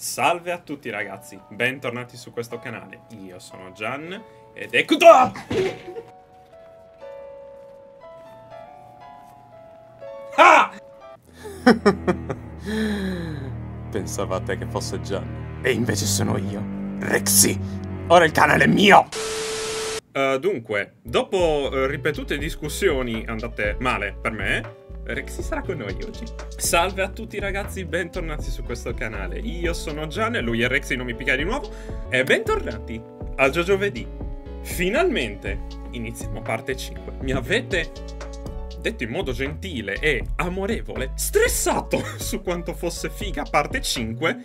Salve a tutti ragazzi, bentornati su questo canale. Io sono Gian ed ecco... Ah! Ah! Pensavate che fosse Gian e invece sono io, Rexy. Ora il canale è mio. Dunque, dopo ripetute discussioni andate male per me, Rexy sarà con noi oggi. Salve a tutti ragazzi, bentornati su questo canale. Io sono Gian e lui è Rexy, non mi picchia di nuovo. E bentornati a JojoVedì. Finalmente iniziamo parte 5. Mi avete detto in modo gentile e amorevole, stressato su quanto fosse figa parte 5,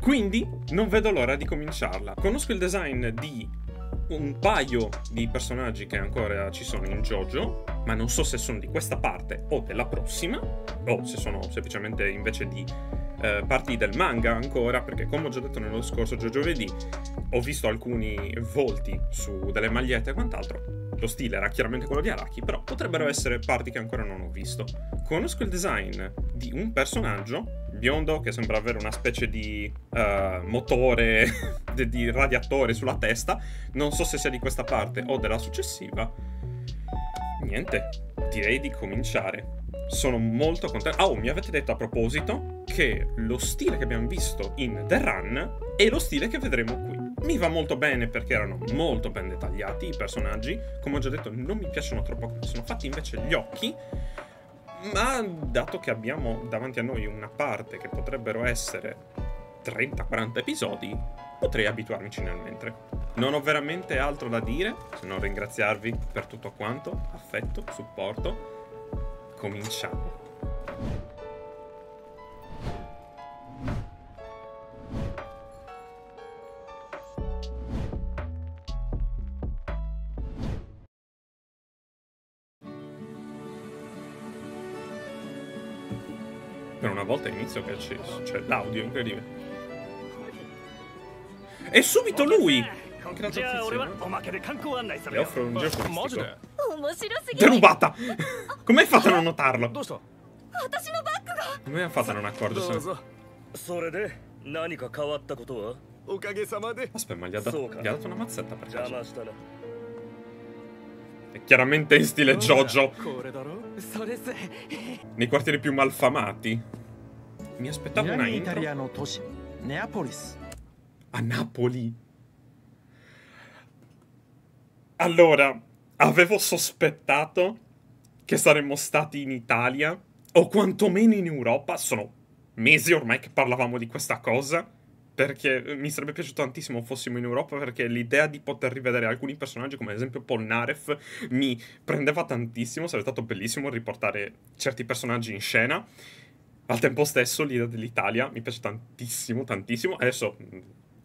quindi non vedo l'ora di cominciarla. Conosco il design di un paio di personaggi che ancora ci sono in JoJo, ma non so se sono di questa parte o della prossima, o se sono semplicemente invece di parti del manga ancora, perché come ho già detto nello scorso JoJoVedì, ho visto alcuni volti su delle magliette e quant'altro. Lo stile era chiaramente quello di Araki, però potrebbero essere parti che ancora non ho visto. Conosco il design di un personaggio biondo che sembra avere una specie di motore di radiatore sulla testa. Non so se sia di questa parte o della successiva. Niente, direi di cominciare. Sono molto contento. Oh, mi avete detto a proposito che lo stile che abbiamo visto in The Run è lo stile che vedremo qui. Mi va molto bene perché erano molto ben dettagliati i personaggi. Come ho già detto, non mi piacciono troppo come sono fatti invece gli occhi. Ma dato che abbiamo davanti a noi una parte che potrebbero essere 30-40 episodi, potrei abituarmici nel mentre. Non ho veramente altro da dire, se non ringraziarvi per tutto quanto, affetto, supporto. Cominciamo. Per una volta inizio che c'è l'audio, incredibile. E subito lui! Le offro un giro turistico. Derubata! Com'è fatto a non notarlo? Come ha fatto a non accorgersene? Aspetta, ma gli ha dato una mazzetta per caso. È chiaramente in stile JoJo. Nei quartieri più malfamati. Mi aspettavo una intro. A Napoli. Allora, avevo sospettato che saremmo stati in Italia o quantomeno in Europa. Sono mesi ormai che parlavamo di questa cosa, perché mi sarebbe piaciuto tantissimo fossimo in Europa, perché l'idea di poter rivedere alcuni personaggi, come ad esempio Polnaref, mi prendeva tantissimo. Sarebbe stato bellissimo riportare certi personaggi in scena. Al tempo stesso l'idea dell'Italia mi piace tantissimo, tantissimo. Adesso,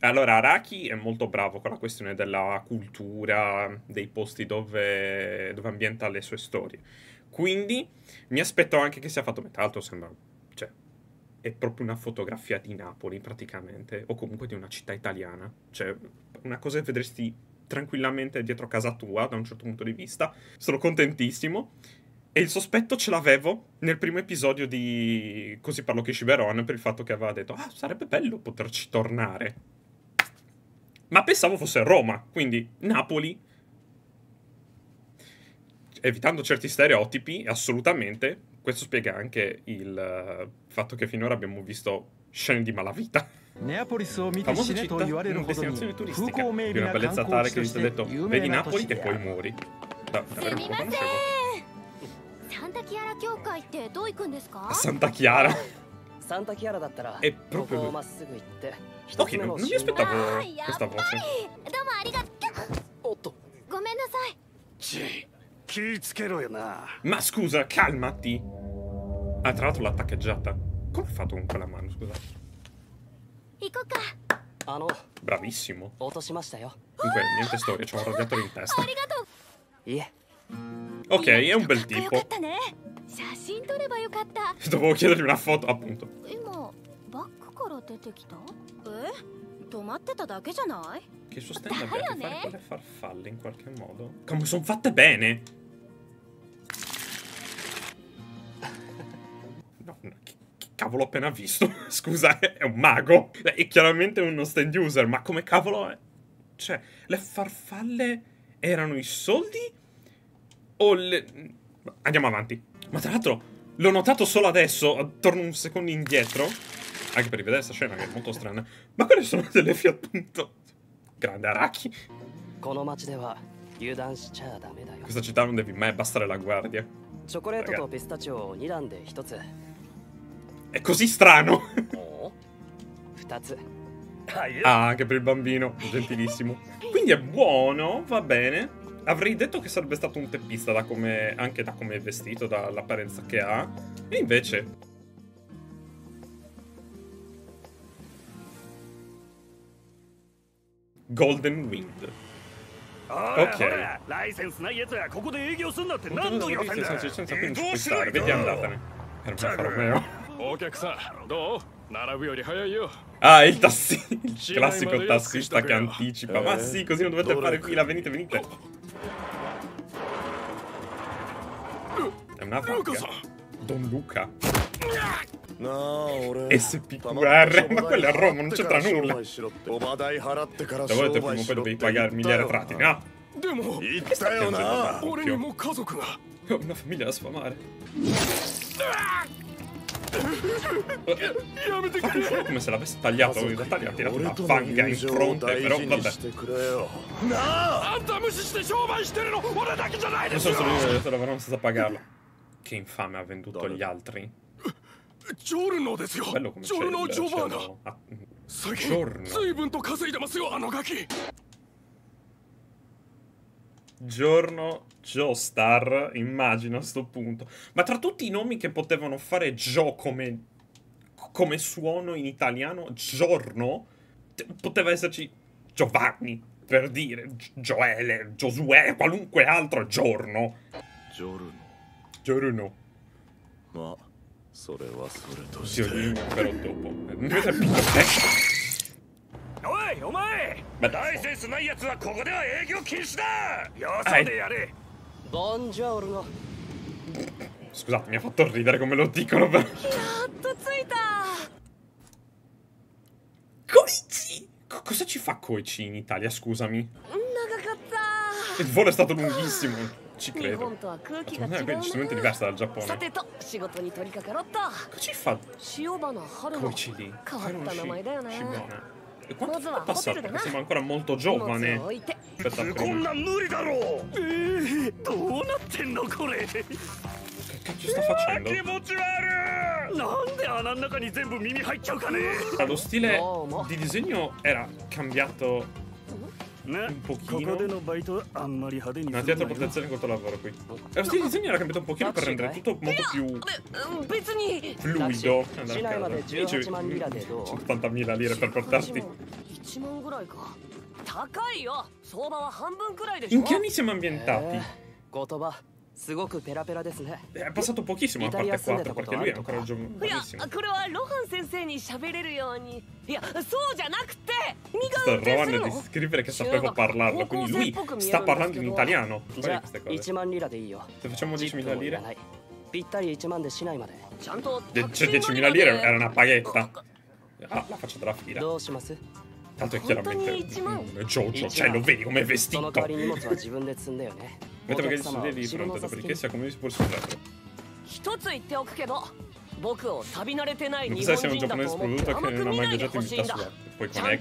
allora, Araki è molto bravo con la questione della cultura, dei posti dove ambienta le sue storie. Quindi mi aspetto anche che sia fatto, tra l'altro sembra... cioè, è proprio una fotografia di Napoli, praticamente, o comunque di una città italiana. Cioè, una cosa che vedresti tranquillamente dietro casa tua, da un certo punto di vista. Sono contentissimo. E il sospetto ce l'avevo nel primo episodio di Così parlò Kishiberon, per il fatto che aveva detto, ah, sarebbe bello poterci tornare. Ma pensavo fosse Roma, quindi Napoli, evitando certi stereotipi, assolutamente. Questo spiega anche il fatto che finora abbiamo visto scene di malavita. Famosa città, una destinazione turistica, di una bellezza tale che mi si è detto, vedi Napoli e poi muori. Davvero non lo conoscevo. A Santa Chiara? È proprio lui. Ok, non mi aspettavo questa voce. Ma scusa, calmati. Ah, tra l'altro l'ha taccheggiata. Come ha fatto con quella mano, scusa? Bravissimo. Comunque, niente storia, c'ho un radiatore in testa. Ok, è un bel tipo. Dovevo chiedergli una foto, appunto. Che suo stand abbia a che fare con le farfalle in qualche modo. Come sono fatte bene. No, che cavolo ho appena visto? Scusa, è un mago. È chiaramente uno stand user, ma come cavolo è? Cioè, le farfalle erano i soldi? O le... Andiamo avanti. Ma tra l'altro, l'ho notato solo adesso, torno un secondo indietro. Anche per rivedere questa scena, che è molto strana. Ma quelle sono delle appunto. Grande Araki. In questa città non devi mai abbassare la guardia. Ragazzi. È così strano. Ah, anche per il bambino, gentilissimo. Quindi è buono, va bene. Avrei detto che sarebbe stato un teppista da come, anche da come è vestito, dall'apparenza che ha. E invece... Golden Wind. Ok. Vedi, andatene. Ah, il tassista. Il classico tassista che anticipa. Ma sì, così non dovete fare fila. Venite, venite. È una vacca. Don Luca. SPQR, ma quello è a Roma, non c'entra nulla. Se volete prima o poi devi pagare miliardi tratti, no? Ho una famiglia da sfamare. Fa come se l'avesse tagliato, in realtà gli ha tirato una fanga in fronte, però vabbè. Non so se lui te lavorano senza pagarlo. Che infame, ha venduto gli altri. Giorno Giovanna. Giorno Joestar, immagino a sto punto. Ma tra tutti i nomi che potevano fare Jo come suono in italiano, Giorno, poteva esserci Giovanni, per dire, Gioele, Giosuè, qualunque altro Giorno. Giorno. Ma... Sì, però dopo. Buongiorno. Scusate, mi ha fatto ridere come lo dicono, però. Koichi! Cosa ci fa Koichi in Italia, scusami? Il volo è stato lunghissimo. Ci credo. Ma è decisamente diversa dal Giappone. Che ci fa? Koichi lì. E quanto è passato? Perché sembra ancora molto giovane. Aspetta, prima. Che ci sta facendo? Ah, lo stile di disegno era cambiato un pochino. Una teatro protezione contro lavoro qui. E lo stile di disegno era cambiato un pochino per rendere tutto molto più fluido. 80.000 lire per portarti. In che anni siamo ambientati? È passato pochissimo a parte 4, perché lui è ancora giovanissimo. Questo Rohan è di scrivere che sapevo parlarlo, quindi lui sta parlando in italiano. Guarda queste cose. Se facciamo 10.000 lire? Cioè 10.000 lire era una paghetta. Ah, la faccio della fila. Tanto è chiaramente Jojo, cioè lo vedi come è vestito. Mentre perché gli studenti di fronte, dopodiché sia come si può sfruttare. Non sai se è un giapponese prodotto che non ha mai viaggiato in vita sua. Poi con le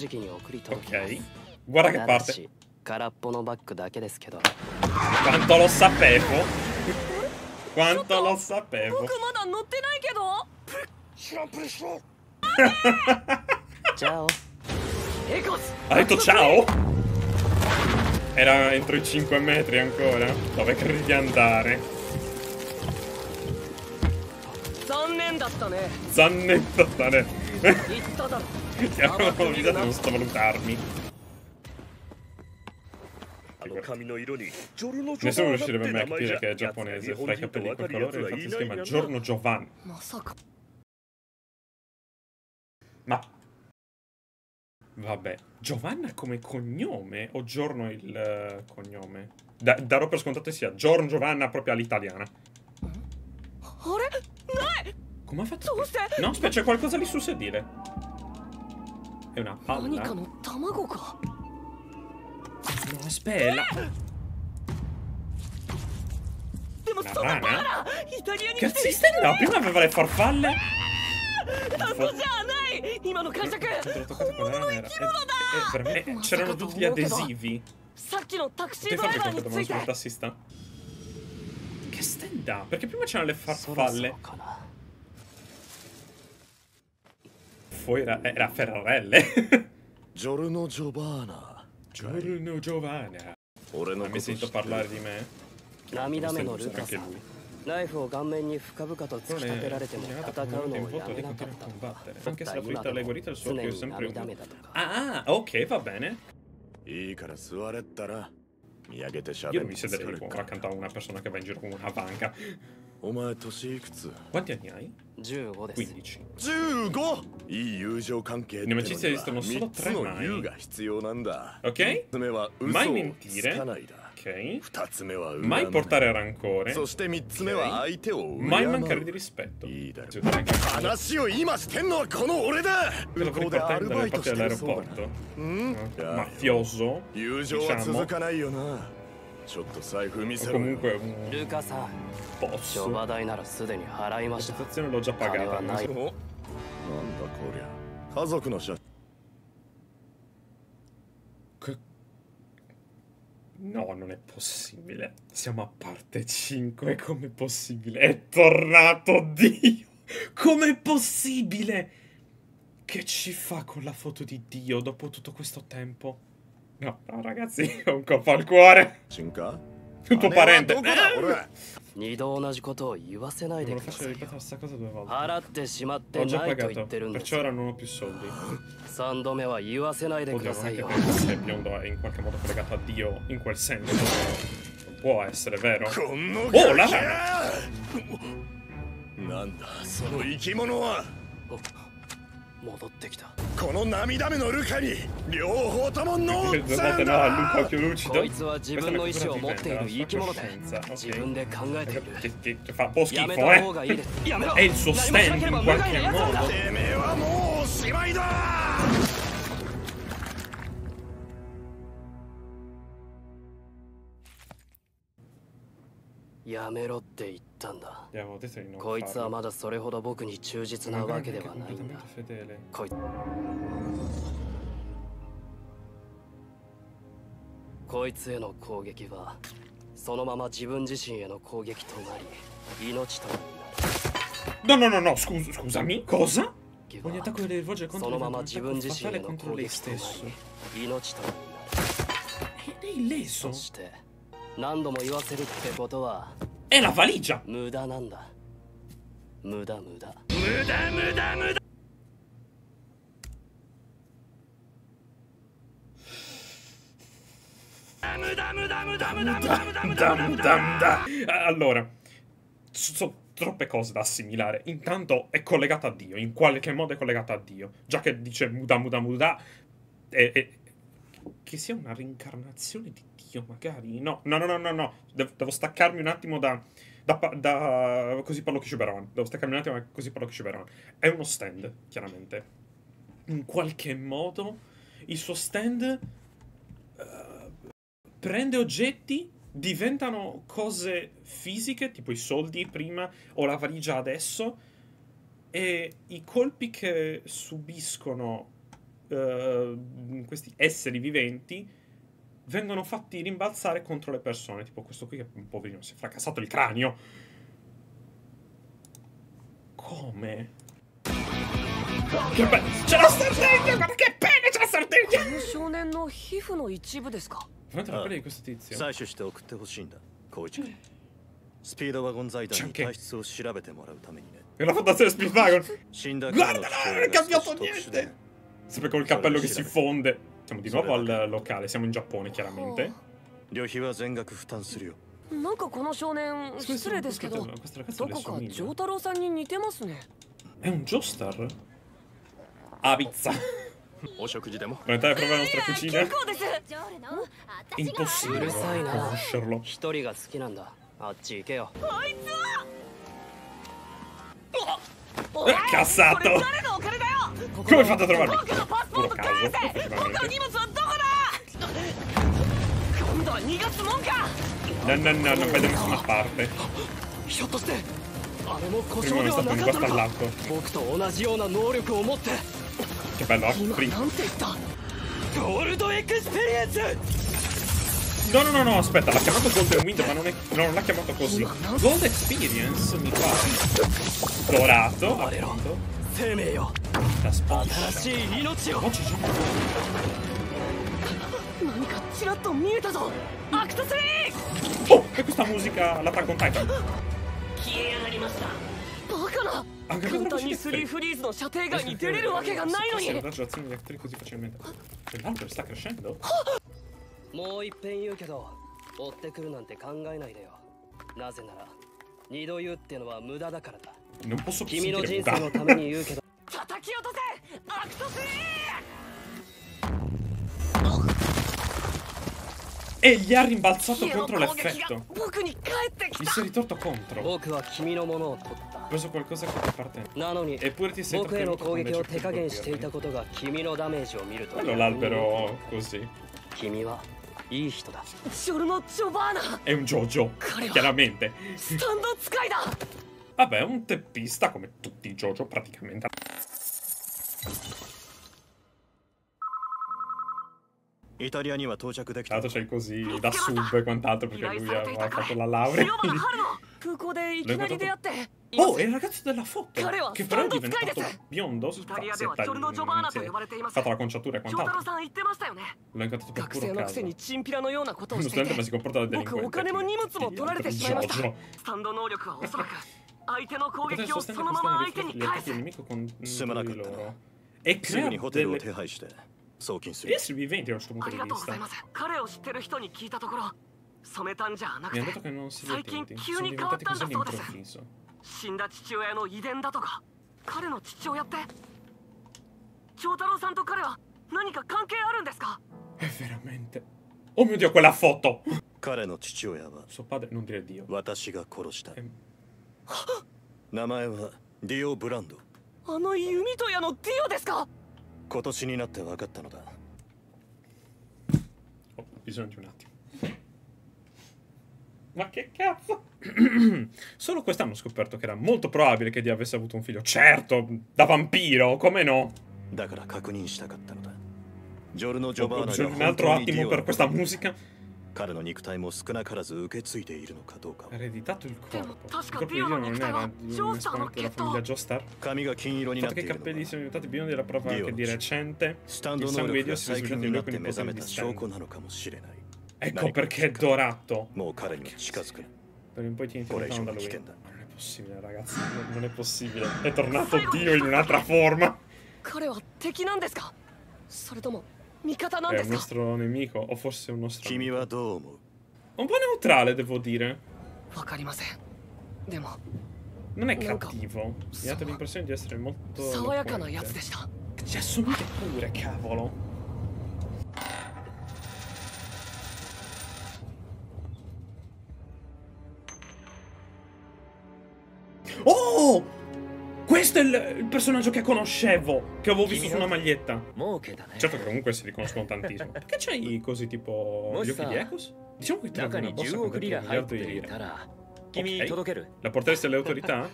cose. Ok. Guarda che parte. Quanto lo sapevo. Quanto lo sapevo. Ciao. Ha detto ciao? Era entro i 5 metri ancora. Dove credi di andare? Zannettattane. Chiaro, non devo sottovalutarmi. Nessuno riuscirebbe mai a capire che è giapponese. Fra i capelli di quel colore, infatti si chiama Giorno Giovanna. Ma... vabbè, Giovanna come cognome o Giorno il cognome? darò per scontato sia Giorno Giovanna proprio all'italiana. Come ha fatto? No, aspetta, c'è qualcosa lì sul sedile. È una palla. No, aspetta. La rana? Cazzista, no, prima aveva le farfalle. Per me c'erano tutti gli adesivi. Potevi farmi qualcosa dove non smontassi sta? Che stand up? Perché prima c'erano le farfalle. Poi era Ferrarelle. Giorno Giovanna. Giorno Giovanna. Non mi sento parlare di me? Anche se la ferita l'hai guarita, il suo occhio è sempre un... Ah, ok, va bene. Io non mi siederei accanto a una persona che va in giro con una banca. Quanti anni hai? 15. In amicizia esistono solo 3 mai. Ok? Mai mentire. Ok? Mai portare rancore. Okay. Mai mancare di rispetto. Quello che riportare dalle parti dell'aeroporto. Mafioso. Diciamo. O comunque posso. La situazione l'ho già pagata. No, non è possibile. Siamo a parte 5. Com'è possibile? È tornato Dio. Com'è possibile? Che ci fa con la foto di Dio dopo tutto questo tempo? No, no, ragazzi, ho un colpo al cuore. Tutto parente. Non lo faccio ripetere questa cosa 2 volte. Ho già pagato, perciò ora non ho più soldi. Oddio, anche perché se Biondo è in qualche modo collegato a Dio in quel senso. Non può essere vero. Oh, la rana! Guardate, no, Luca più lucido. Questa è una cosa che fa un po' schifo, eh? È il suo stand in qualche modo. Abbiamo detto di non farlo. No, no, no, no, scusami, cosa? Ogni attacco deve rivolgere contro un fatale contro lei stesso. Ed è illeso. È la valigia! Allora, sono troppe cose da assimilare. Intanto è collegata a Dio, in qualche modo è collegata a Dio. Già che dice muda muda muda, che sia una reincarnazione di Dio, magari. No. Devo staccarmi un attimo da così parlo Kishiberon. È uno stand, chiaramente. In qualche modo il suo stand prende oggetti, diventano cose fisiche, tipo i soldi prima o la valigia adesso, e i colpi che subiscono questi esseri viventi vengono fatti rimbalzare contro le persone. Tipo questo qui che un poverino si è fracassato il cranio. Come? Che bene! C'è la sorteggia! Guarda che bene, c'è la sorteggia! Fate la pelle di questo tizio. C'è anche... È la fondazione Speedwagon! Guarda, non è cambiato niente! Sempre col cappello che si fonde. Siamo di nuovo al locale, siamo in Giappone, chiaramente. È un Joestar? Avizza. Pronta a provare la nostra cucina? Impossibile, conoscerlo. Cassato! Come hai fatto a trovarmi? Puro caso, no, no, no, non vedo nessuna parte. Prima mi è stato un guastallato. Che bello, no, no, no, no, aspetta, l'ha chiamato Golden Wind, ma non è... no, non l'ha chiamato così. Gold Experience, mi pare. Dorato, appunto. La spada. Oh, ci sono. Oh, e questa musica la Attack on Titan. Anche questa musica così facilmente. L'albero sta crescendo. Non posso più sentire puttana. E gli ha rimbalzato contro l'effetto. Gli si è ritorto contro. Ho preso qualcosa che ti appartiene. Eppure ti sei trattenuto con me. Quello l'albero così. È un Jojo, chiaramente. Vabbè, è un teppista come tutti i Jojo praticamente. Tanto c'è così da sub e quant'altro perché lui ha fatto la laurea. Oh, è il ragazzo della foto che però è diventato biondo. Setta, ha fatto la conciatura e quant'altro. L'ho incontrato per puro caso. Uno studente ma si comporta da delinquente. Giorgio. Potete sostenere il nemico con loro. E crea delle... esseri viventi da questo punto di vista. Mi ha detto che non si viventi, sono diventati così all'improvviso. È veramente... oh mio Dio, quella foto! Suo padre, non dire Dio. Dio Brando. Ho bisogno di un attimo. Ma che cazzo? Solo quest'anno ho scoperto che era molto probabile che Dio avesse avuto un figlio. Certo, da vampiro, come no? Ho bisogno di un altro attimo per questa musica. Ereditato il corpo. Il corpo di Dio non era un esponente della famiglia Joestar. Il fatto che i capelli siano diventati biondi è la prova anche di recente. Il sangue di Dio si è sviluppato in lui con il posto di distante. Ecco perché è dorato. D'ora in poi ti introducono da lui. Non è possibile, ragazzi, non è possibile. È tornato Dio in un'altra forma. È un nostro nemico, o forse un nostro amico. Un po' neutrale, devo dire. Non è cattivo. Mi ha dato l'impressione di essere molto... ci assomiglia pure, cavolo. Oh! Questo è il personaggio che conoscevo, che avevo visto su una maglietta. Certo che comunque si riconoscono tantissimo. Perché c'hai così tipo gli occhi di Ecos? Diciamo che trovi una borsa con dentro un miliardo di lire. Ok, la porteresti alle autorità?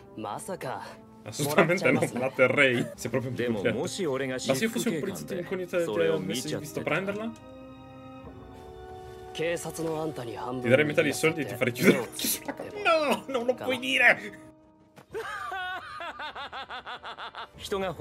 Assolutamente no, la terrei. Sei proprio un poliziotto. Ma se io fossi un poliziotto incognito ti avessi visto prenderla? Ti darei metà dei soldi e ti farei chiudere. No, non lo puoi dire. Oh no,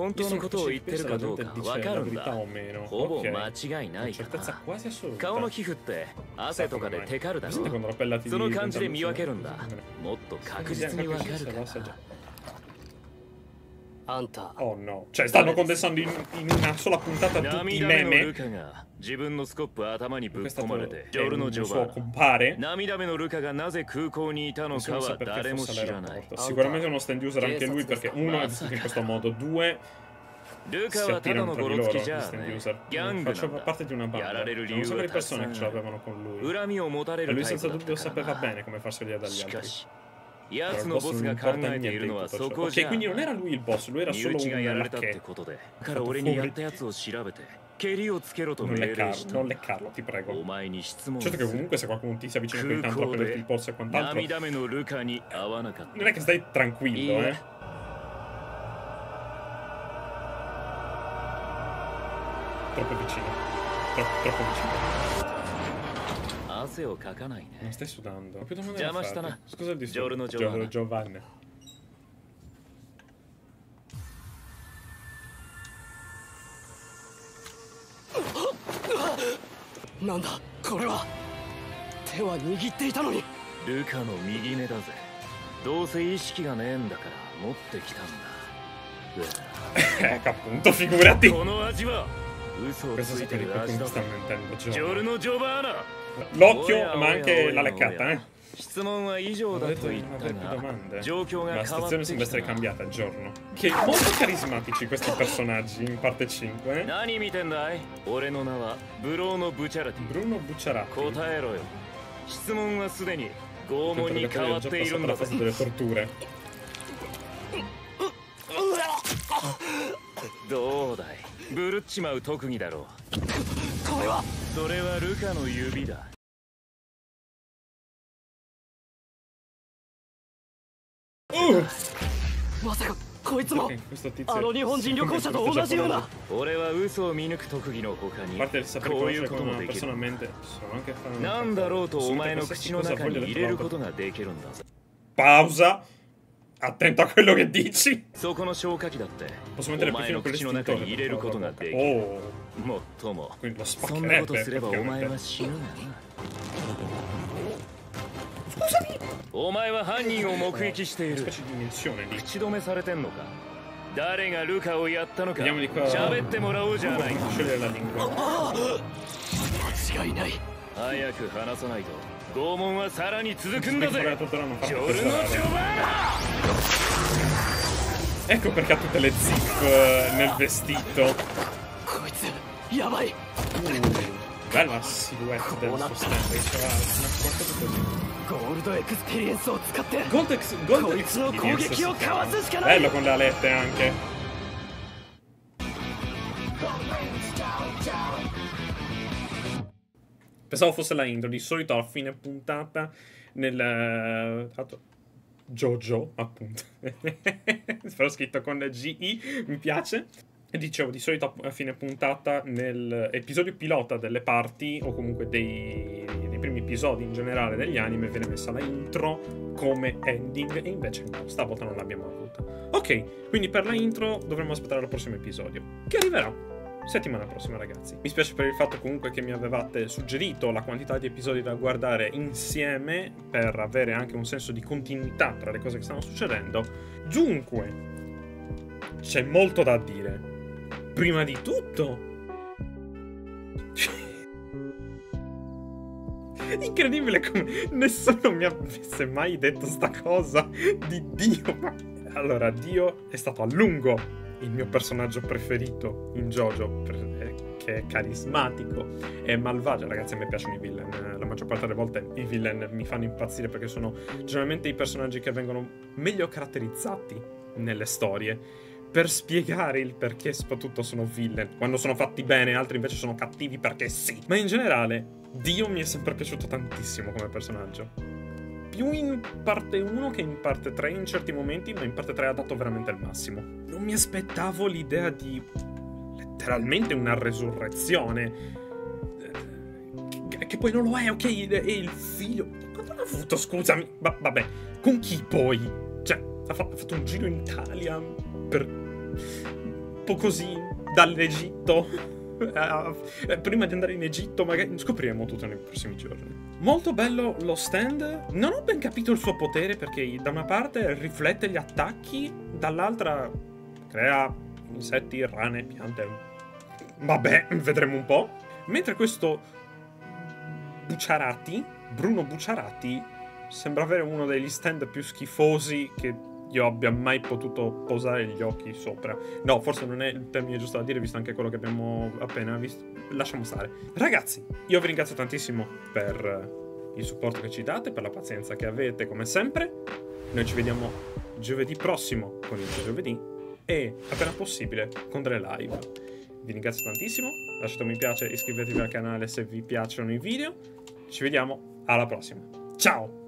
cioè stanno condensando in una sola puntata tutti i meme. Questo è un suo compare. Non so se perché fosse all'aeroporto. Sicuramente uno stand user anche lui, perché uno è in questo modo, due si attirano tra di loro, faccio parte di una banda, non so le persone che ce l'avevano con lui, e lui senza dubbio sapeva bene come farseli dagli altri. Però il boss non importa niente in tutto ciò. Ok, quindi non era lui il boss, lui era solo un lacchè fatto fuori. Non leccarlo, ti prego. Certo che comunque se qualcuno ti si avvicina qui tanto a prenderti il polso e quant'altro, non è che stai tranquillo, eh. Troppo vicino, troppo vicino. Non stai sudando. Più domande da fare. Scusa il disturbo. Giorno Giovanna. Nanda, cos'è? Te wa nigitte ita no ni. Luca no migi me da ze. Douse ishiki ga nee n da kara motte kitan da. Ecco appunto, figurati. Questo è per il qualcuno che sta mentendo. L'occhio, ma anche la leccata, eh. Non ho detto di non avere più domande. La situazione sembra essere cambiata al giorno. Che molto carismatici questi personaggi in parte 5. Bruno Bucciarati. Ho già passato la fase delle torture. Dodai. Okay, questo tizio. A parte sapere che conoscere con una persona a mente, sono anche fare. Pausa. Attento a quello che dici. Posso mettere più fino a quell'estintore. Oh. Quindi lo spaccherebbe. Scusami. Una specie di munizione lì. Vediamo di qua. Non voglio scegliere la lingua. Ecco perché ha tutte le zip nel vestito. Bella silhouette del suo stand. Gold Experience. Bello con le alette anche. Pensavo fosse la intro, di solito alla fine puntata nel... Jojo, appunto. Però scritto con G-I, mi piace. E dicevo, di solito a fine puntata nell'episodio pilota delle parti, o comunque dei primi episodi in generale degli anime, viene messa la intro come ending, e invece no, stavolta non l'abbiamo avuta. Ok, quindi per la intro dovremmo aspettare il prossimo episodio, che arriverà settimana prossima, ragazzi. Mi spiace per il fatto comunque che mi avevate suggerito la quantità di episodi da guardare insieme per avere anche un senso di continuità tra le cose che stanno succedendo. Dunque, c'è molto da dire. Prima di tutto... incredibile come nessuno mi avesse mai detto sta cosa di Dio. Ma... allora, Dio è stato a lungo il mio personaggio preferito in JoJo, che è carismatico, è malvagio. Ragazzi, a me piacciono i villain, la maggior parte delle volte i villain mi fanno impazzire perché sono generalmente i personaggi che vengono meglio caratterizzati nelle storie per spiegare il perché soprattutto sono villain, quando sono fatti bene, altri invece sono cattivi perché sì. Ma in generale Dio mi è sempre piaciuto tantissimo come personaggio, più in parte 1 che in parte 3 in certi momenti, ma in parte 3 ha dato veramente il massimo. Non mi aspettavo l'idea di letteralmente una resurrezione, che poi non lo è, ok, è il figlio. Quanto l'ha avuto, scusami? Vabbè, con chi poi? Cioè, ha fatto un giro in Italia per... un po' così, dall'Egitto... prima di andare in Egitto, magari scopriremo tutto nei prossimi giorni. Molto bello lo stand. Non ho ben capito il suo potere, perché da una parte riflette gli attacchi, dall'altra crea insetti, rane, piante. Vabbè, vedremo un po'. Mentre questo Bucciarati, Bruno Bucciarati, sembra avere uno degli stand più schifosi che io abbia mai potuto posare gli occhi sopra. No, forse non è il termine giusto da dire, visto anche quello che abbiamo appena visto. Lasciamo stare. Ragazzi, io vi ringrazio tantissimo per il supporto che ci date, per la pazienza che avete, come sempre. Noi ci vediamo giovedì prossimo con il JojoVedì e, appena possibile, con delle live. Vi ringrazio tantissimo. Lasciate un mi piace, iscrivetevi al canale se vi piacciono i video. Ci vediamo alla prossima. Ciao!